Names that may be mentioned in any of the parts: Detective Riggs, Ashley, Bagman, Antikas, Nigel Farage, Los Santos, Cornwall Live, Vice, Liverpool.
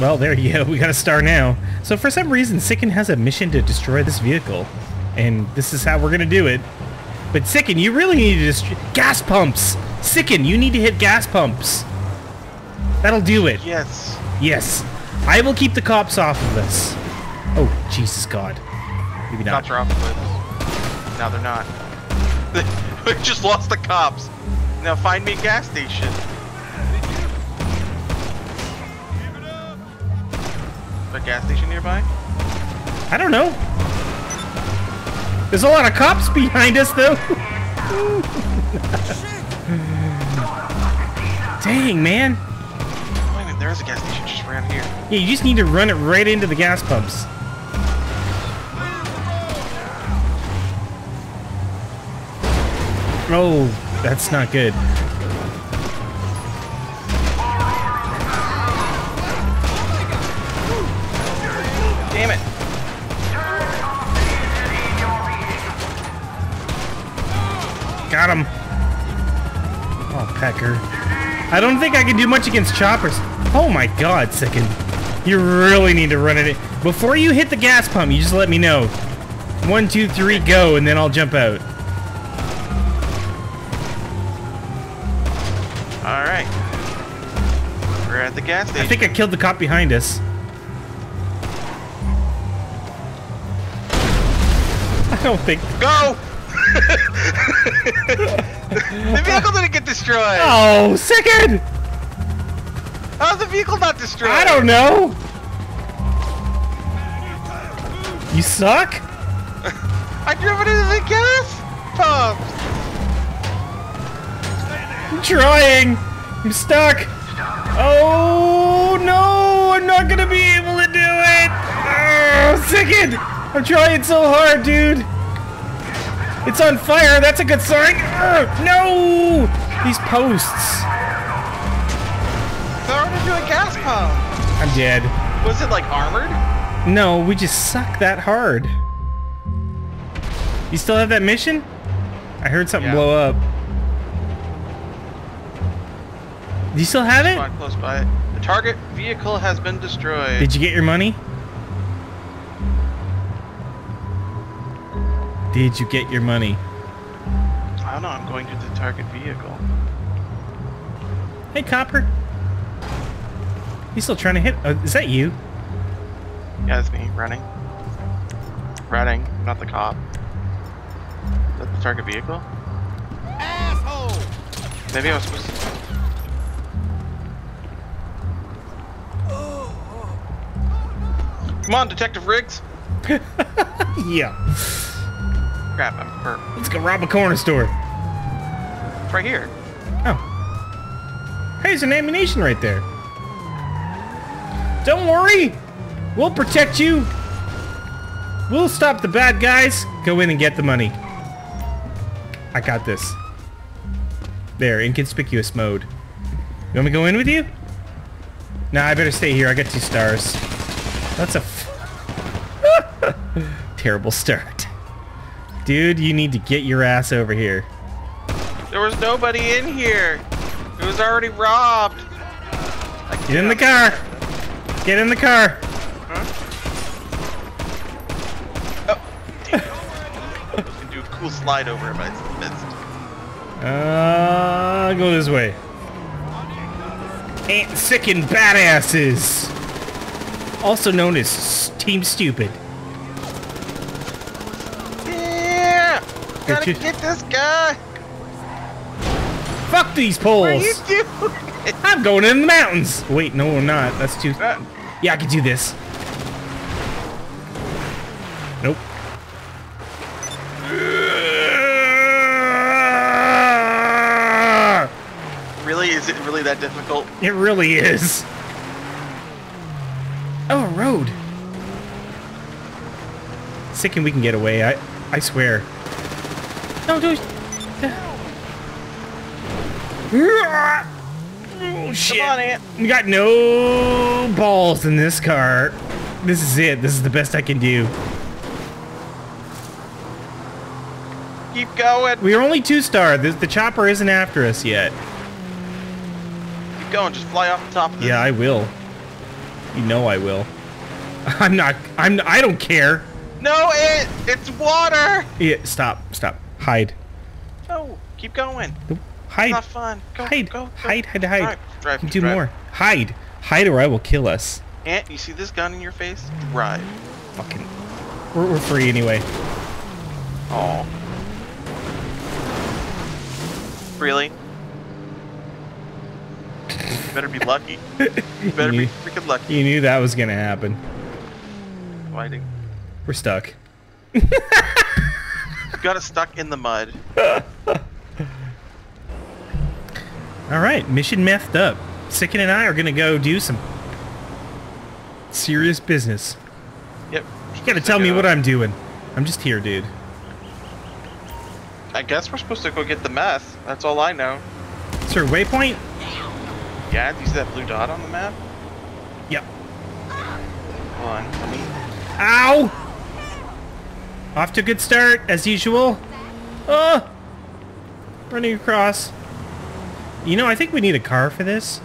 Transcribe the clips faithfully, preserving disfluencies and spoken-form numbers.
Well, there you go. We got a star now. So for some reason, Sicken has a mission to destroy this vehicle, and this is how we're going to do it. But Sicken, you really need to destroy gas pumps. Sicken, you need to hit gas pumps. That'll do it. Yes. Yes. I will keep the cops off of this. Oh, Jesus God. Maybe not. Cops are off of this. No, they're not. We just lost the cops. Now find me a gas station. A gas station nearby? I don't know. There's a lot of cops behind us, though. Dang, man. Wait a minute, there is a gas station just around here. Yeah, you just need to run it right into the gas pumps. Oh, that's not good. Damn it. Got him. Oh, Pecker. I don't think I can do much against choppers. Oh my God, Sicken. You really need to run it in. Before you hit the gas pump, you just let me know. One, two, three, go, and then I'll jump out. All right. We're at the gas station. I think I killed the cop behind us. I don't think. Go! The vehicle didn't get destroyed! Oh, Sicken! How's the vehicle not destroyed? I don't know! You suck? I drove it into the gas pump! I'm trying! I'm stuck! Oh no! I'm not gonna be able to do it! Oh, Sicken! I'm trying so hard, dude! It's on fire. That's a good sign. Ugh, no! These posts. Throw it into a gas pump. I'm dead. Was it like armored? No, we just suck that hard. You still have that mission? I heard something yeah. blow up. Do you still have it? Close by. The target vehicle has been destroyed. Did you get your money? Did you get your money? I don't know. I'm going to the target vehicle. Hey, Copper. You still trying to hit? Oh, is that you? Yeah, that's me. Running. Running. Not the cop. Is that the target vehicle? Asshole! Maybe I was supposed to... Come on, Detective Riggs! Yeah. Crap, I'm hurt. Let's go rob a corner store. It's right here. Oh. Hey, there's an ammunition right there. Don't worry. We'll protect you. We'll stop the bad guys. Go in and get the money. I got this. There, inconspicuous mode. You want me to go in with you? Nah, I better stay here. I got two stars. That's a f terrible start. Dude, you need to get your ass over here. There was nobody in here. It was already robbed. Get in the car. Get in the car. Huh? Oh. I was gonna do a cool slide over it, but I missed. Uh, go this way. Ain't Sicken badasses, also known as Team Stupid. Gotta get this guy! Fuck these poles! What are you doing? I'm going in the mountains! Wait, no we're not. That's too... Uh, yeah, I can do this. Nope. Really? Is it really that difficult? It really is. Oh, a road. Sicken, we can get away. I, I swear. No, dude. Oh, shit. Come on, Ant. We got no balls in this car. This is it. This is the best I can do. Keep going. We're only two star. The, the chopper isn't after us yet. Keep going. Just fly off the top of this. Yeah, I will. You know I will. I'm not. I'm. I don't care. No, it. It's water. Yeah. Stop. Stop. Hide. No. Keep going. Hide. It's not fun. Go, hide. Go, go. Hide. Hide. Hide. Drive, drive, you do drive. more. Hide. Hide, or I will kill us. Ant, you see this gun in your face? Drive. Fucking. We're, we're free anyway. Oh. Really? You better be lucky. You better you knew, be freaking lucky. You knew that was gonna happen. Lighting. We're stuck. You got us stuck in the mud. Alright, mission messed up. Sicken and I are gonna go do some serious business. Yep. You gotta tell me what I'm doing. I'm just here, dude. I guess we're supposed to go get the meth. That's all I know. Sir, waypoint? Yeah, do you see that blue dot on the map? Yep. Hold on, let me... Ow! Off to a good start, as usual. Oh! Running across. You know, I think we need a car for this.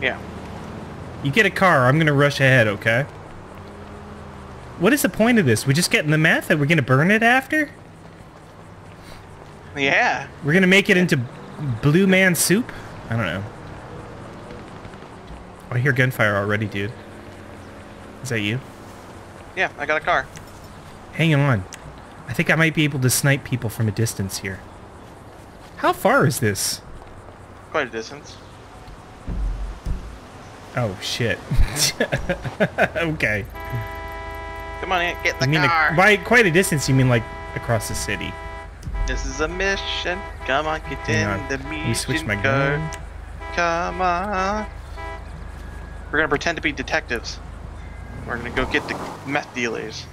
Yeah. You get a car, I'm gonna rush ahead, okay? What is the point of this? We just getting the meth and we're gonna burn it after? Yeah. We're gonna make it into blue man soup? I don't know. I hear gunfire already, dude. Is that you? Yeah, I got a car. Hang on. I think I might be able to snipe people from a distance here. How far is this? Quite a distance. Oh, shit. Okay. Come on, Ant, get the you car. A, by quite a distance, you mean like across the city. This is a mission. Come on, get in on. the mission. You switch my gun. Come on. We're gonna pretend to be detectives. We're gonna go get the meth dealers.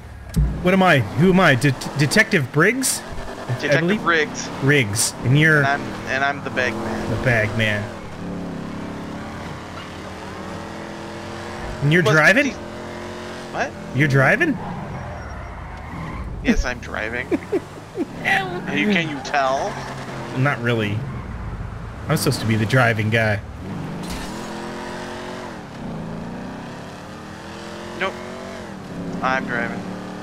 What am I? Who am I? De Detective Briggs? Detective Riggs. Riggs, and you're. And I'm, and I'm the Bagman. The Bagman. And you're well, driving. What? You're driving? Yes, I'm driving. Can you, can you tell? Not really. I'm supposed to be the driving guy. Nope. I'm driving.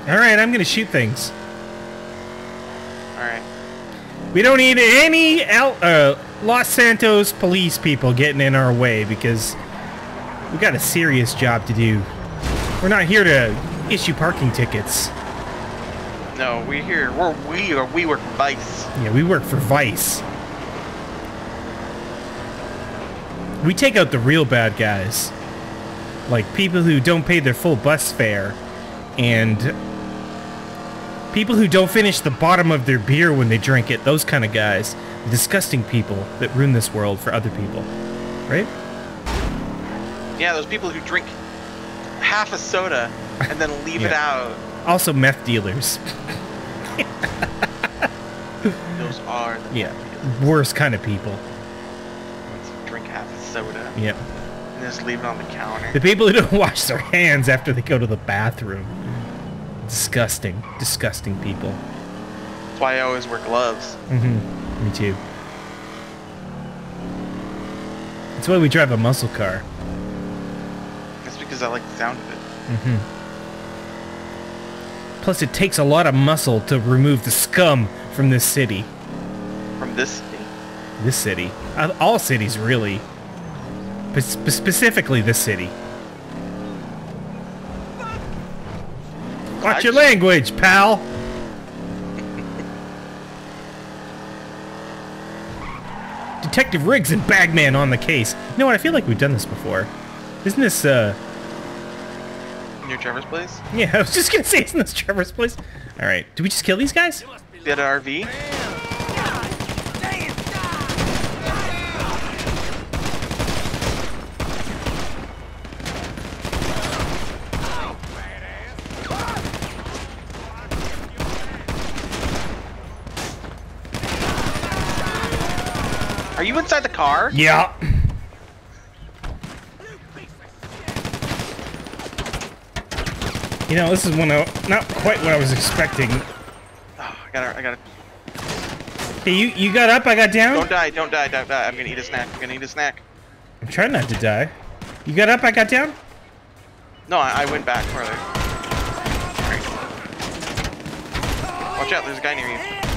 Alright, I'm gonna shoot things. Alright. We don't need any El uh, Los Santos police people getting in our way because we got a serious job to do. We're not here to issue parking tickets. No, we're here. We're, we are. We work for Vice. Yeah, we work for Vice. We take out the real bad guys, like people who don't pay their full bus fare, and people who don't finish the bottom of their beer when they drink it. Those kind of guys, the disgusting people that ruin this world for other people, right? Yeah, those people who drink half a soda and then leave yeah. it out. Also, meth dealers. Those are the yeah meth worst kind of people. Drink half a soda. Yeah. And just leave it on the counter. The people who don't wash their hands after they go to the bathroom. Disgusting, disgusting people. That's why I always wear gloves. Mm-hmm. Me too. That's why we drive a muscle car. That's because I like the sound of it. Mm-hmm. Plus, it takes a lot of muscle to remove the scum from this city. From this city? This city. All cities, really. But specifically this city. Watch your language, pal! Detective Riggs and Bagman on the case. You know what? I feel like we've done this before. Isn't this, uh... near Trevor's place? Yeah, I was just gonna say, isn't this Trevor's place? Alright, did we just kill these guys? Dead R V? Are you inside the car? Yeah. You know, this is one of not quite what I was expecting. Oh, I gotta, I gotta. Hey, you, you got up, I got down. Don't die, don't die, don't die. I'm gonna eat a snack. I'm gonna eat a snack. I'm trying not to die. You got up, I got down? No, I, I went back further. Watch out, there's a guy near you.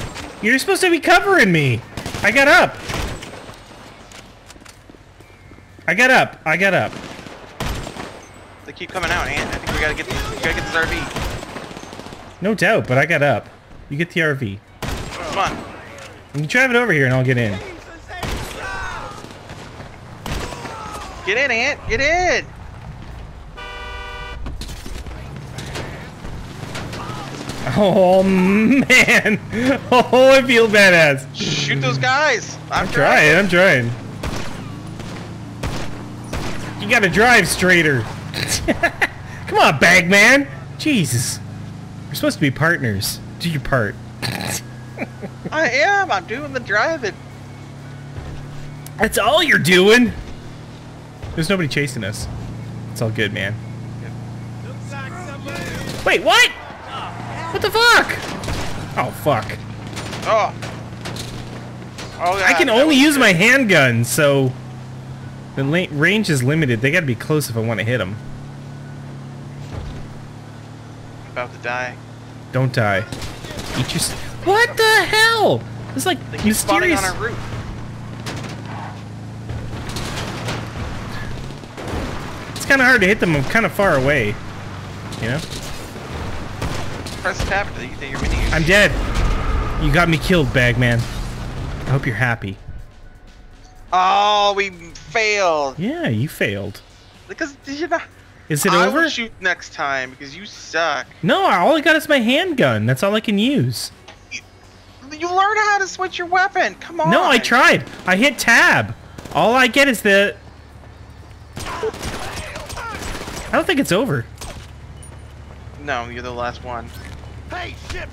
You're supposed to be covering me! I got up! I got up, I got up. They keep coming out, and I think we gotta get this, we gotta get this R V. No doubt, but I got up. You get the R V. Come on. You can drive it over here and I'll get in. Get in, Ant! Get in! Oh, man! Oh, I feel badass! Shoot those guys! I'm, I'm trying, I'm trying. You gotta drive straighter. Come on, Bagman! Jesus. We're supposed to be partners. Do your part. I am! I'm doing the driving! That's all you're doing! There's nobody chasing us. It's all good, man. Wait, what? What the fuck? Oh, fuck. Oh. Oh yeah, I can only use my handgun, so the range is limited. They gotta be close if I want to hit them. I'm about to die. Don't die. Eat your... What the hell? It's like mysterious... on our roof. It's kind of hard to hit them. I'm kind of far away. You know? Press tap. I'm dead. You got me killed, Bagman. I hope you're happy. Oh, we failed. Yeah, you failed. Because did you not? Is it I over? I'll shoot next time because you suck. No, all I got is my handgun. That's all I can use. You, you learn how to switch your weapon. Come on. No, I tried. I hit tab. All I get is the... I don't think it's over. No, you're the last one. Hey, ship!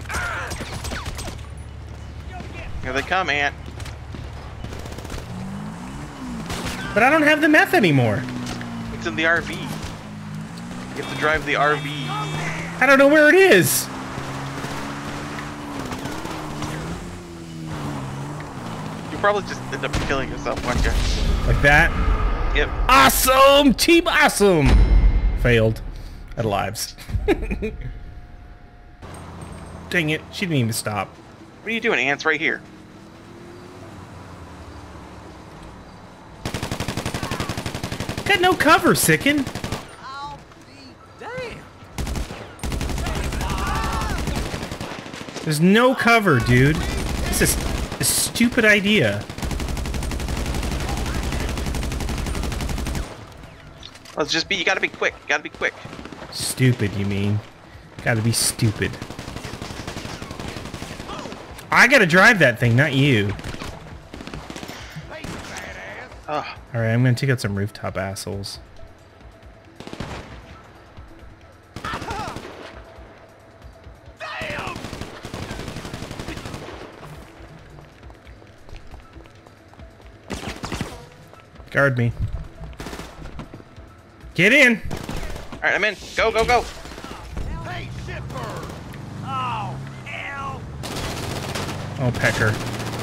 Here they come, Ant. But I don't have the meth anymore. It's in the R V. You have to drive the R V. I don't know where it is. You probably just end up killing yourself, won't you? Like that? Yep. Awesome! Team awesome! Failed at lives. Dang it, she didn't even stop. What are you doing, Ant's right here. Got no cover, Sicken. There's no cover, dude. This is a stupid idea. Let's just be, you gotta be quick, you gotta be quick. Stupid, you mean? Gotta be stupid. I gotta drive that thing, not you. Oh. Alright, I'm gonna take out some rooftop assholes. Damn. Guard me. Get in! Alright, I'm in. Go, go, go! Hey, Zipper! Oh, hell! Oh, Pecker.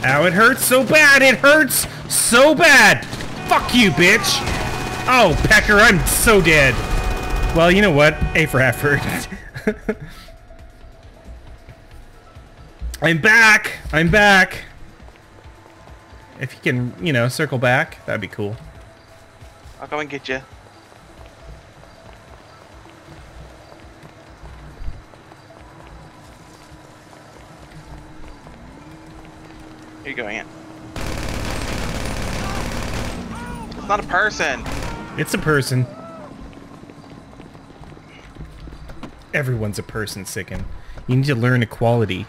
Ow, it hurts so bad! It hurts so bad! Fuck you, bitch! Oh, Pecker, I'm so dead! Well, you know what? A for effort. I'm back! I'm back! If you can, you know, circle back, that'd be cool. I'll go and get you. Here you go, Ant. It's not a person. It's a person. Everyone's a person, Sicken. You need to learn equality.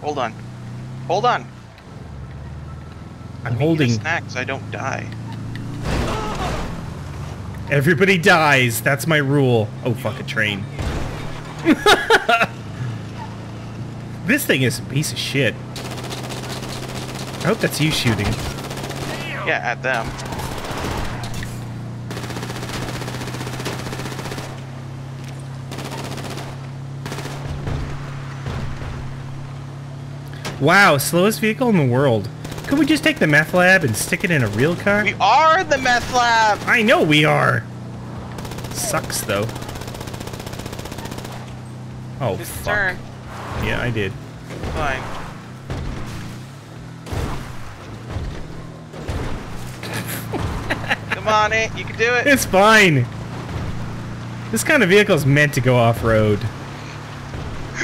Hold on. Hold on. I'm Let me holding. Eat a snack so I don't die. Everybody dies. That's my rule. Oh, fuck, a train. This thing is a piece of shit. I hope that's you shooting. Yeah, at them. Wow, slowest vehicle in the world. Could we just take the meth lab and stick it in a real car? We are the meth lab! I know we are! Sucks, though. Oh, just fuck. Turn. Yeah, I did. Fine. Come on, it. You can do it. It's fine. This kind of vehicle is meant to go off-road.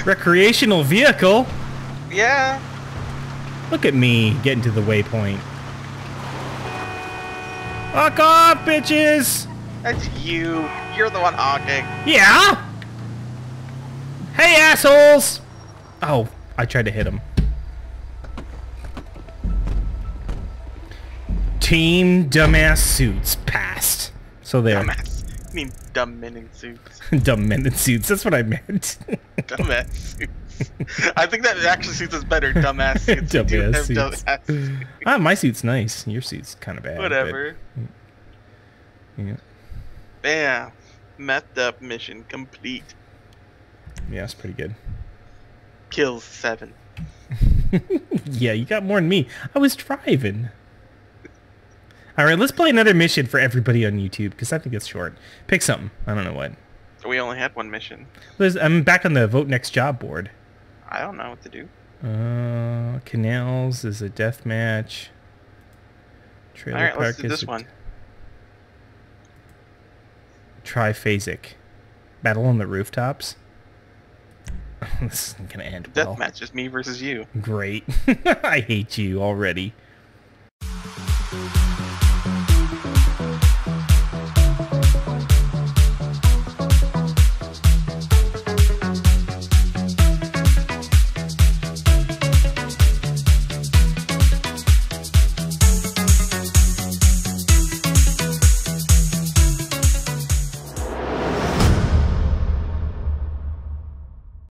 Recreational vehicle? Yeah. Look at me getting to the waypoint. Fuck off, bitches! That's you. You're the one honking. Yeah? Hey, assholes! Oh, I tried to hit him. Team Dumbass Suits passed. So there. Dumbass. I mean, dumb men in suits. Dumb men in suits. That's what I meant. Dumbass suits. I think that actually suits us better. Dumbass suits. Dumbass suits. Dumbass suits. Ah, my suit's nice. Your suit's kind of bad. Whatever. But, yeah. Bam. Messed up mission complete. Yeah, that's pretty good. Kills seven. Yeah, you got more than me. I was driving. All right, let's play another mission for everybody on YouTube because I think it's short. Pick something. I don't know what. We only had one mission. Liz, I'm back on the vote next job board. I don't know what to do. Uh, Canals is a death match. Trailer All right, park let's do is this one. Triphasic. Battle on the rooftops. This isn't gonna end well. Deathmatch is me versus you. Great. I hate you already.